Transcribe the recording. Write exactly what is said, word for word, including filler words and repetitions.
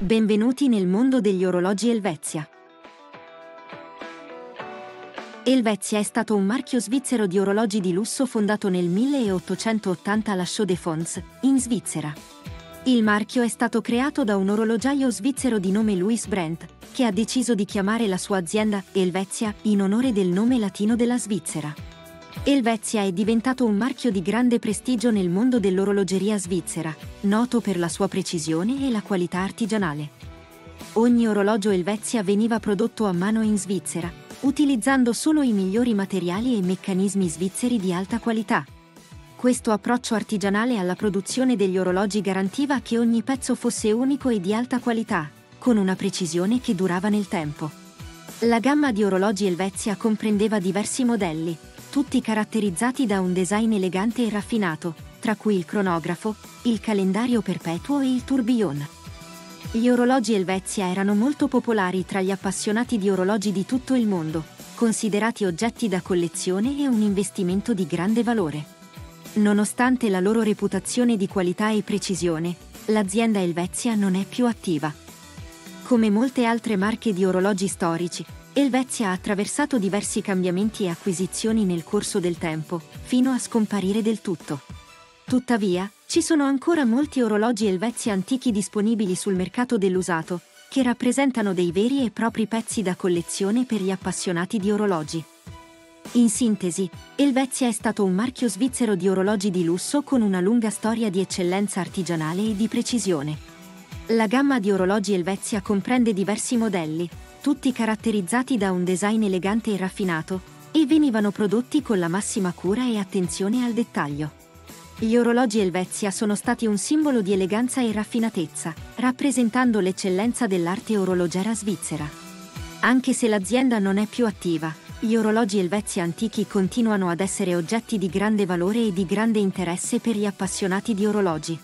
Benvenuti nel mondo degli orologi Helvetia. Helvetia è stato un marchio svizzero di orologi di lusso fondato nel milleottocentottanta a La Chaux-de-Fonds, in Svizzera. Il marchio è stato creato da un orologiaio svizzero di nome Louis Brandt, che ha deciso di chiamare la sua azienda Helvetia in onore del nome latino della Svizzera. Helvetia è diventato un marchio di grande prestigio nel mondo dell'orologeria svizzera, noto per la sua precisione e la qualità artigianale. Ogni orologio Helvetia veniva prodotto a mano in Svizzera, utilizzando solo i migliori materiali e meccanismi svizzeri di alta qualità. Questo approccio artigianale alla produzione degli orologi garantiva che ogni pezzo fosse unico e di alta qualità, con una precisione che durava nel tempo. La gamma di orologi Helvetia comprendeva diversi modelli, tutti caratterizzati da un design elegante e raffinato, tra cui il cronografo, il calendario perpetuo e il tourbillon. Gli orologi Helvetia erano molto popolari tra gli appassionati di orologi di tutto il mondo, considerati oggetti da collezione e un investimento di grande valore. Nonostante la loro reputazione di qualità e precisione, l'azienda Helvetia non è più attiva. Come molte altre marche di orologi storici, Helvetia ha attraversato diversi cambiamenti e acquisizioni nel corso del tempo, fino a scomparire del tutto. Tuttavia, ci sono ancora molti orologi Helvetia antichi disponibili sul mercato dell'usato, che rappresentano dei veri e propri pezzi da collezione per gli appassionati di orologi. In sintesi, Helvetia è stato un marchio svizzero di orologi di lusso con una lunga storia di eccellenza artigianale e di precisione. La gamma di orologi Helvetia comprende diversi modelli, tutti caratterizzati da un design elegante e raffinato, e venivano prodotti con la massima cura e attenzione al dettaglio. Gli orologi Helvetia sono stati un simbolo di eleganza e raffinatezza, rappresentando l'eccellenza dell'arte orologera svizzera. Anche se l'azienda non è più attiva, gli orologi Helvetia antichi continuano ad essere oggetti di grande valore e di grande interesse per gli appassionati di orologi.